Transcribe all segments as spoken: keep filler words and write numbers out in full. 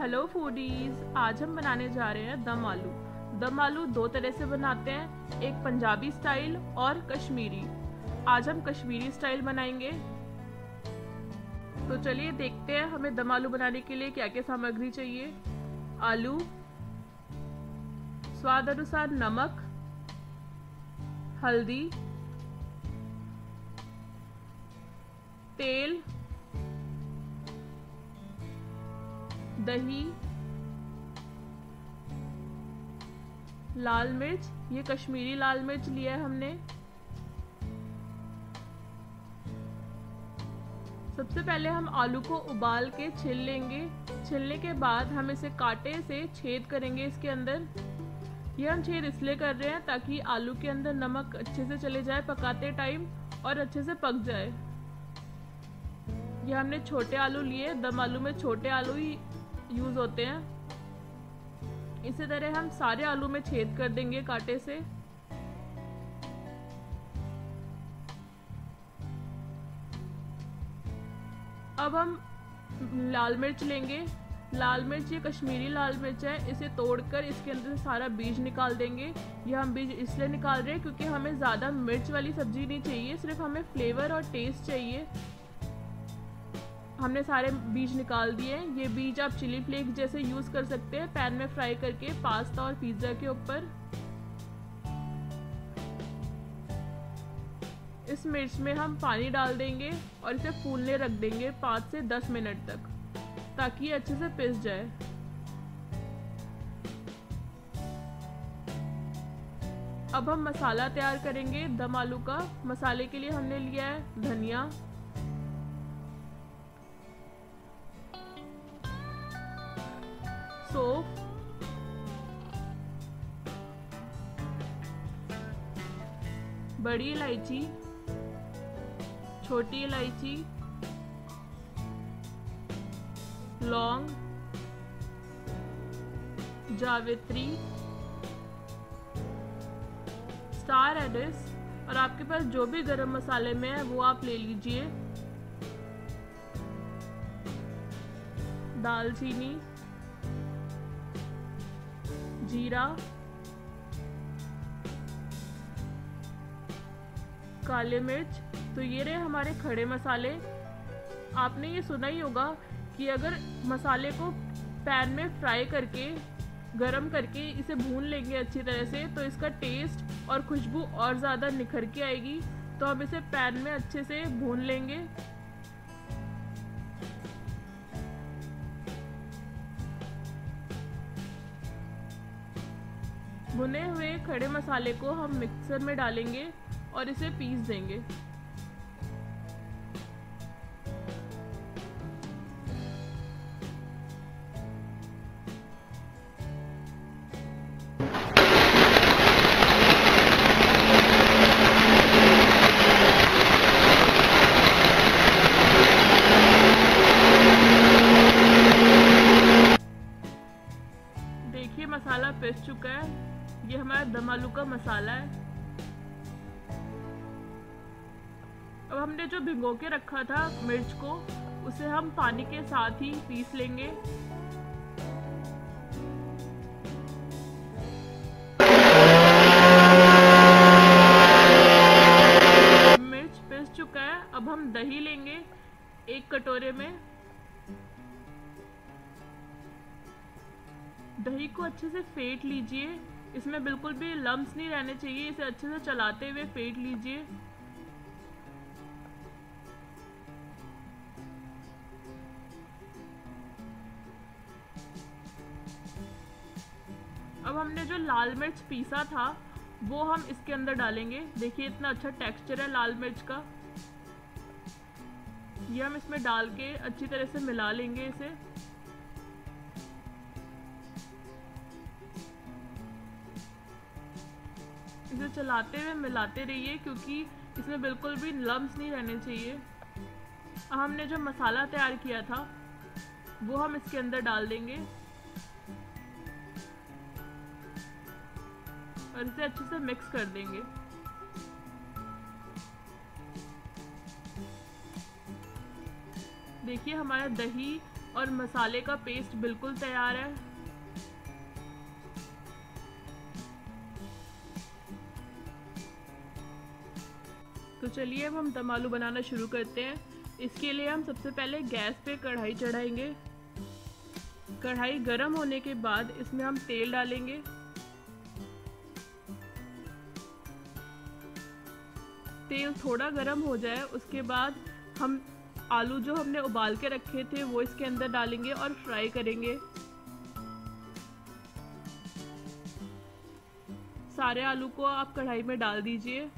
Hello foodies, आज हम बनाने जा रहे हैं दम आलू। दम आलू दो तरह से बनाते हैं, एक पंजाबी स्टाइल और कश्मीरी। आज हम कश्मीरी स्टाइल बनाएंगे। तो चलिए देखते हैं हमें दम आलू बनाने के लिए क्या क्या सामग्री चाहिए। आलू, स्वाद अनुसार नमक, हल्दी, तेल, दही, लाल मिर्च, ये कश्मीरी लाल मिर्च लिया है हमने। सबसे पहले हम आलू को उबाल के छिल लेंगे। छिलने के बाद हम इसे कांटे से छेद करेंगे इसके अंदर। ये हम छेद इसलिए कर रहे हैं ताकि आलू के अंदर नमक अच्छे से चले जाए पकाते टाइम और अच्छे से पक जाए। ये हमने छोटे आलू लिए, दम आलू में छोटे आलू ही यूज होते हैं। इसी तरह हम सारे आलू में छेद कर देंगे कांटे से। अब हम लाल मिर्च लेंगे। लाल मिर्च, ये कश्मीरी लाल मिर्च है, इसे तोड़कर इसके अंदर से सारा बीज निकाल देंगे। ये हम बीज इसलिए निकाल रहे हैं क्योंकि हमें ज़्यादा मिर्च वाली सब्जी नहीं चाहिए, सिर्फ हमें फ्लेवर और टेस्ट चाहिए। हमने सारे बीज निकाल दिए। ये बीज आप चिली फ्लेक्स जैसे यूज़ कर सकते हैं, पैन में फ्राई करके पास्ता और पिज़्ज़ा के ऊपर। इस मिर्च में हम पानी डाल देंगे और इसे फूलने रख देंगे पाँच से दस मिनट तक, ताकि ये अच्छे से पिस जाए। अब हम मसाला तैयार करेंगे दम आलू का। मसाले के लिए हमने लिया है धनिया, सौंफ, बड़ी इलायची, छोटी इलायची, लौंग, जावित्री, स्टार एनिस, और आपके पास जो भी गरम मसाले में है वो आप ले लीजिए। दालचीनी, जीरा, काले मिर्च। तो ये रहे हमारे खड़े मसाले। आपने ये सुना ही होगा कि अगर मसाले को पैन में फ्राई करके गरम करके इसे भून लेंगे अच्छी तरह से तो इसका टेस्ट और खुशबू और ज़्यादा निखर के आएगी। तो हम इसे पैन में अच्छे से भून लेंगे। भुने हुए खड़े मसाले को हम मिक्सर में डालेंगे और इसे पीस देंगे। देखिए मसाला पिस चुका है। ये हमारा दम आलू का मसाला है। अब हमने जो भिगो के रखा था मिर्च को, उसे हम पानी के साथ ही पीस लेंगे। मिर्च पिस चुका है। अब हम दही लेंगे एक कटोरे में। दही को अच्छे से फेंट लीजिए, इसमें बिल्कुल भी लम्स नहीं रहने चाहिए। इसे अच्छे से चलाते हुए फेंट लीजिए। अब हमने जो लाल मिर्च पीसा था वो हम इसके अंदर डालेंगे। देखिए इतना अच्छा टेक्सचर है लाल मिर्च का। ये हम इसमें डाल के अच्छी तरह से मिला लेंगे इसे। इसे चलाते हुए मिलाते रहिए क्योंकि इसमें बिल्कुल भी लम्स नहीं रहने चाहिए। अब हमने जो मसाला तैयार किया था वो हम इसके अंदर डाल देंगे और इसे अच्छे से मिक्स कर देंगे। देखिए हमारा दही और मसाले का पेस्ट बिल्कुल तैयार है। तो चलिए अब हम दम आलू बनाना शुरू करते हैं। इसके लिए हम सबसे पहले गैस पे कढ़ाई चढ़ाएंगे। कढ़ाई गर्म होने के बाद इसमें हम तेल डालेंगे। तेल थोड़ा गर्म हो जाए उसके बाद हम आलू जो हमने उबाल के रखे थे वो इसके अंदर डालेंगे और फ्राई करेंगे। सारे आलू को आप कढ़ाई में डाल दीजिए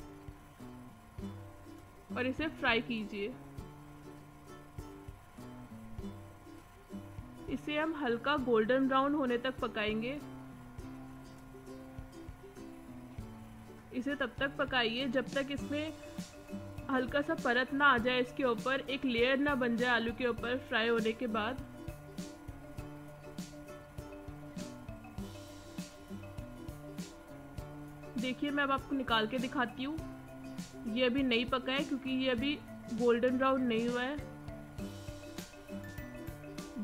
और इसे फ्राई कीजिए। इसे हम हल्का गोल्डन ब्राउन होने तक पकाएंगे। इसे तब तक पकाइए जब तक इसमें हल्का सा परत ना आ जाए, इसके ऊपर एक लेयर ना बन जाए आलू के ऊपर फ्राई होने के बाद। देखिए मैं अब आपको निकाल के दिखाती हूँ। ये अभी नहीं पका है क्योंकि ये अभी गोल्डन ब्राउन नहीं हुआ है।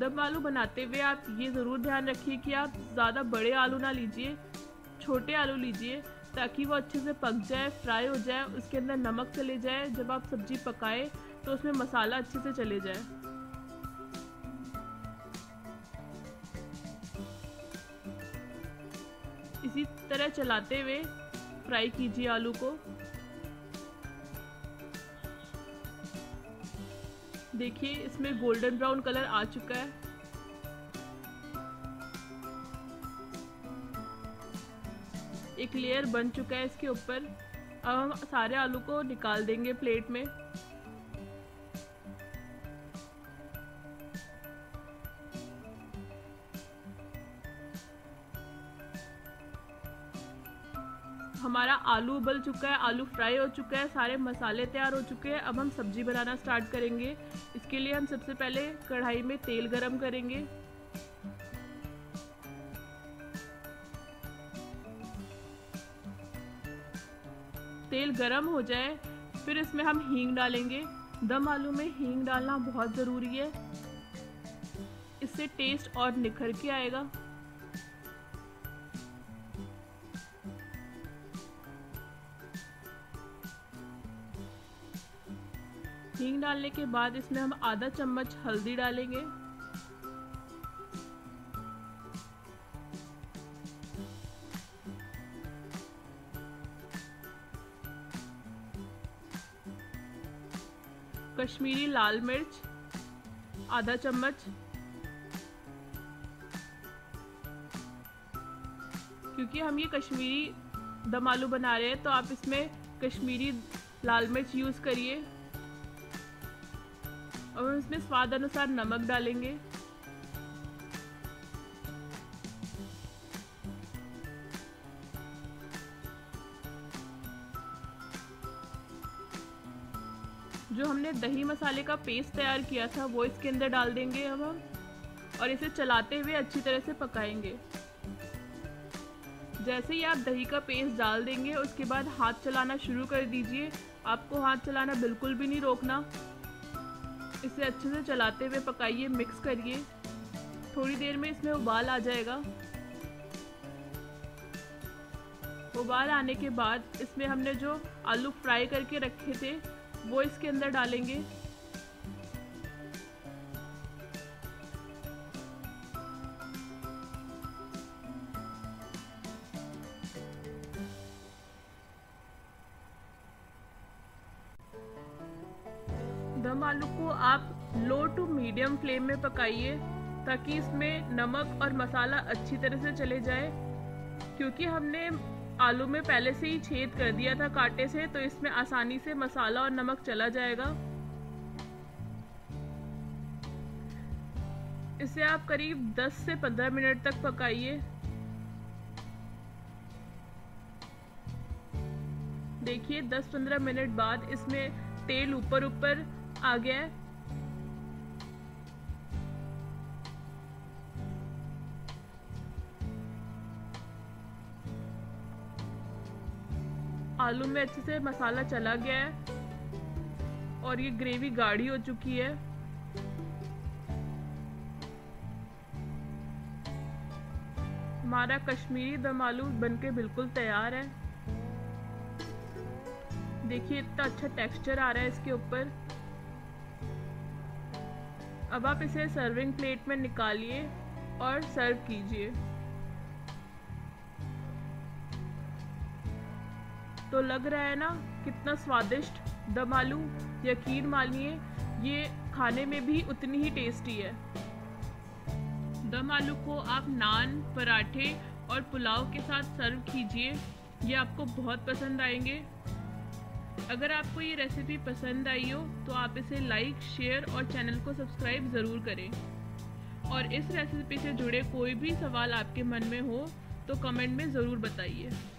दम आलू बनाते हुए आप ये ज़रूर ध्यान रखिए कि आप ज़्यादा बड़े आलू ना लीजिए, छोटे आलू लीजिए ताकि वो अच्छे से पक जाए, फ्राई हो जाए, उसके अंदर नमक चले जाए। जब आप सब्जी पकाएं तो उसमें मसाला अच्छे से चले जाए। इसी तरह चलाते हुए फ्राई कीजिए आलू को। देखिए इसमें गोल्डन ब्राउन कलर आ चुका है। एक लेयर बन चुका है इसके ऊपर। अब हम सारे आलू को निकाल देंगे प्लेट में। हमारा आलू उबल चुका है, आलू फ्राई हो चुका है, सारे मसाले तैयार हो चुके हैं। अब हम सब्जी बनाना स्टार्ट करेंगे। इसके लिए हम सबसे पहले कढ़ाई में तेल गरम करेंगे। तेल गरम हो जाए फिर इसमें हम हींग डालेंगे। दम आलू में हींग डालना बहुत ज़रूरी है, इससे टेस्ट और निखर के आएगा। हींग डालने के बाद इसमें हम आधा चम्मच हल्दी डालेंगे। कश्मीरी लाल मिर्च आधा चम्मच, क्योंकि हम ये कश्मीरी दम आलू बना रहे हैं तो आप इसमें कश्मीरी लाल मिर्च यूज़ करिए। और हम इसमें स्वाद अनुसार नमक डालेंगे। जो हमने दही मसाले का पेस्ट तैयार किया था वो इसके अंदर डाल देंगे अब हम, और इसे चलाते हुए अच्छी तरह से पकाएंगे। जैसे ही आप दही का पेस्ट डाल देंगे उसके बाद हाथ चलाना शुरू कर दीजिए। आपको हाथ चलाना बिल्कुल भी नहीं रोकना। इसे अच्छे से चलाते हुए पकाइए, मिक्स करिए। थोड़ी देर में इसमें उबाल आ जाएगा। उबाल आने के बाद इसमें हमने जो आलू फ्राई करके रखे थे वो इसके अंदर डालेंगे। दम आलू को आप लो टू मीडियम फ्लेम में पकाइए ताकि इसमें नमक और मसाला अच्छी तरह से चले जाए। क्योंकि हमने आलू में पहले से ही छेद कर दिया था कांटे से, तो इसमें आसानी से मसाला और नमक चला जाएगा। इसे आप करीब दस से पंद्रह मिनट तक पकाइए। देखिए दस पंद्रह मिनट बाद इसमें तेल ऊपर ऊपर आ गया है। आलू में अच्छे से मसाला चला गया है और ये ग्रेवी गाढ़ी हो चुकी है। हमारा कश्मीरी दम आलू बनके बिल्कुल तैयार है। देखिए इतना अच्छा टेक्सचर आ रहा है इसके ऊपर। अब आप इसे सर्विंग प्लेट में निकालिए और सर्व कीजिए। तो लग रहा है ना कितना स्वादिष्ट दम आलू, यकीन मानिए ये खाने में भी उतनी ही टेस्टी है। दम आलू को आप नान, पराठे और पुलाव के साथ सर्व कीजिए, ये आपको बहुत पसंद आएंगे। अगर आपको ये रेसिपी पसंद आई हो तो आप इसे लाइक, शेयर और चैनल को सब्सक्राइब ज़रूर करें। और इस रेसिपी से जुड़े कोई भी सवाल आपके मन में हो तो कमेंट में ज़रूर बताइए।